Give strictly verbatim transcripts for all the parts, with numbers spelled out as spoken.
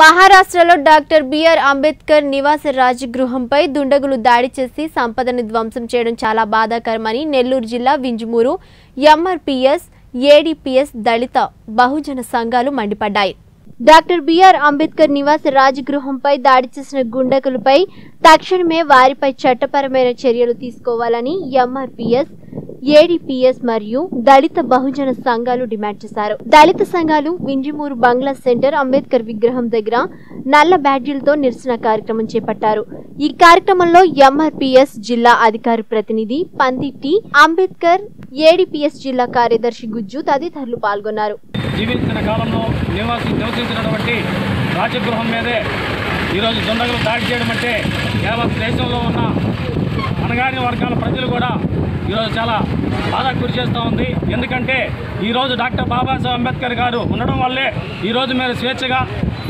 మహారాష్ట్రలో doctor BR Ambedkar నివాస రాజగృహంపై దుండగులు దాడి చేసి సంపదను ధ్వంసం చేయడం చాలా బాధాకరమని నెల్లూరు జిల్లా వింజమూరు ఎంఆర్పీఎస్ ఏడీపీఎస్ దళిత బహుజన సంఘాలు మండిపడ్డాయి। డాక్టర్ బిఆర్ అంబేద్కర్ నివాస రాజగృహంపై దాడి చేసిన గుండకులపై తక్షణమే వారిపై చట్టపరమైన చర్యలు తీసుకోవాలని ఎంఆర్పీఎస్ ఏడీపీఎస్ మరియు దళిత బహుజన సంఘాలు డిమాండ్ చేశారు। దళిత సంఘాలు వింజమూరు బంగ్లా సెంటర్ అంబేద్కర్ విగ్రహం దగ్గర నల్ల బ్యాడ్జీలతో నిరసన కార్యక్రమం చేపట్టారు। ఈ కార్యక్రమంలో ఎంఆర్పీఎస్ జిల్లా అధికారి ప్రతినిధి పందిటి అంబేద్కర్, ఏడీపీఎస్ జిల్లా కార్యదర్శి గుజ్జు తదితరులు పాల్గొన్నారు। జీవించిన కాలంలో నివాసి నివసించినటువంటి రాజగృహం మీదే ఈరోజు దుండగులు దాడి చేయడం అంటే యావత్ దేశంలో ఉన్న అణగారిన వర్గాల ప్రజలు కూడా ఈరోజు చాలా బాధకు గురి చేస్తూ ఉంది। ఎందుకంటే ఈరోజు డాక్టర్ బాబాసాహెబ్ అంబేద్కర్ గారు ఉండడం వల్లే ఈరోజు మీరు స్వేచ్ఛగా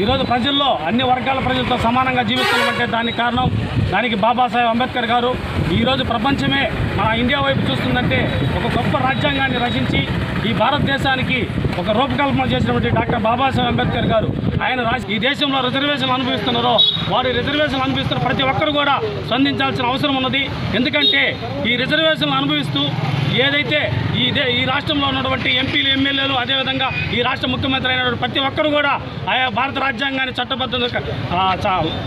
ఈరోజు ప్రజల్లో అన్ని వర్గాల ప్రజలతో సమానంగా జీవిస్తున్నామంటే దానికి కారణం దానికి బాబాసాహెబ్ అంబేద్కర్ గారు। ఈరోజు ప్రపంచమే మన ఇండియా వైపు చూస్తుందంటే ఒక గొప్ప రాజ్యాంగాన్ని రచించి ఈ భారతదేశానికి ఒక రూపకల్పన చేసినటువంటి డాక్టర్ బాబాసాహెబ్ అంబేద్కర్ గారు ఆయన రాజ ఈ దేశంలో రిజర్వేషన్లు అనుభవిస్తున్నారో వారు రిజర్వేషన్లు అనుభవిస్తున్న ప్రతి ఒక్కరు కూడా స్పందించాల్సిన అవసరం ఉన్నది। ఎందుకంటే ఈ రిజర్వేషన్లు అనుభవిస్తూ ఏదైతే ఈ ఈ రాష్ట్రంలో ఉన్నటువంటి ఎంపీలు, ఎమ్మెల్యేలు, అదేవిధంగా ఈ రాష్ట్ర ముఖ్యమంత్రి అయినటువంటి ప్రతి ఒక్కరు కూడా ఆయా భారత రాజ్యాంగాన్ని చట్టబద్ధ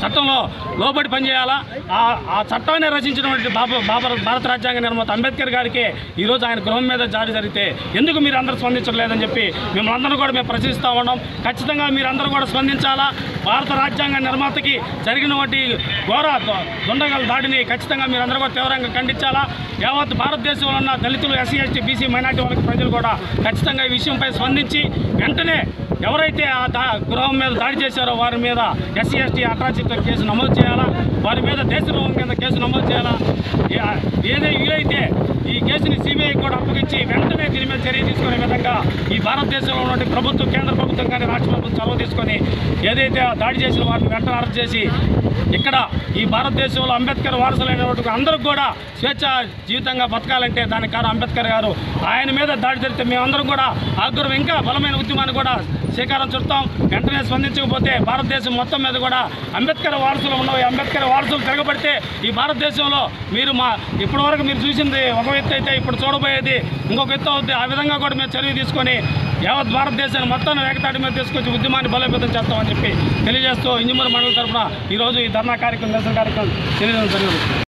చట్టంలో లోబడి పనిచేయాలా। ఆ చట్టాన్ని రచించినటువంటి బాబా బాబా భారత రాజ్యాంగ నిర్మాత అంబేద్కర్ గారికి ఈరోజు ఆయన గృహం మీద దాడి జరిగితే ఎందుకు మీరు అందరూ స్పందించలేదని చెప్పి మిమ్మల్ని అందరూ కూడా మేము ప్రశ్నిస్తూ ఉన్నాం। ఖచ్చితంగా మీరందరూ కూడా స్పందించాలా। భారత రాజ్యాంగ నిర్మాతకి జరిగినటువంటి ఘోర దుండగల దాడిని ఖచ్చితంగా మీరందరూ కూడా తీవ్రంగా ఖండించాలా। యావత్ భారతదేశంలో ఉన్న దళితులు, ఎస్సీ, ఎస్టీ, బీసీ, మైనార్టీ వర్గ ప్రజలు కూడా ఖచ్చితంగా ఈ విషయంపై స్పందించి వెంటనే ఎవరైతే ఆ దా గృహం మీద దాడి చేశారో వారి మీద ఎస్సీ, ఎస్టీ, అట్రాసిటీ కేసు నమోదు చేయాలా, వారి మీద దేశద్రోహం కింద కేసు నమోదు చేయాలా। ఏదైతే వీలైతే ఈ కేసుని సిబిఐ కూడా అప్పగించి వెంటనే దీని మీద చర్య తీసుకునే విధంగా ఈ భారతదేశంలో ఉన్నటువంటి ప్రభుత్వం, కేంద్ర ప్రభుత్వం కానీ రాష్ట్ర ప్రభుత్వం చొరవ తీసుకొని ఏదైతే దాడి చేసిన వారిని వెంటనే అరెస్ట్ చేసి ఇక్కడ ఈ భారతదేశంలో అంబేద్కర్ వారసులైనటువంటి అందరికి కూడా స్వేచ్ఛ జీవితంగా బతకాలంటే దానికి కారణం అంబేద్కర్ గారు। ఆయన మీద దాడి జరిగితే మేమందరం కూడా ఆగ్రహం ఇంకా బలమైన ఉద్యమాన్ని కూడా శ్రీకారం చుడతాం। వెంటనే స్పందించకపోతే భారతదేశం మొత్తం మీద కూడా అంబేద్కర్ వారసులు ఉన్న అంబేద్కర్ వారసులు తిరగబడితే ఈ భారతదేశంలో మీరు మా ఇప్పటివరకు మీరు చూసింది ఒక వ్యక్తి అయితే ఇప్పుడు చూడబోయేది ఇంకొక వ్యక్తి అవుతుంది। ఆ విధంగా కూడా మేము చర్య తీసుకొని యావత్ భారతదేశాన్ని మొత్తం ఏకతాటి మీద తీసుకొచ్చి ఉద్యమాన్ని బలోపేతం చేస్తామని చెప్పి తెలియజేస్తూ ఇంజనీర్ మండలి తరఫున ఈరోజు ఈ ధర్నా కార్యక్రమం నిరసన కార్యక్రమం తెలియజేయడం జరిగింది।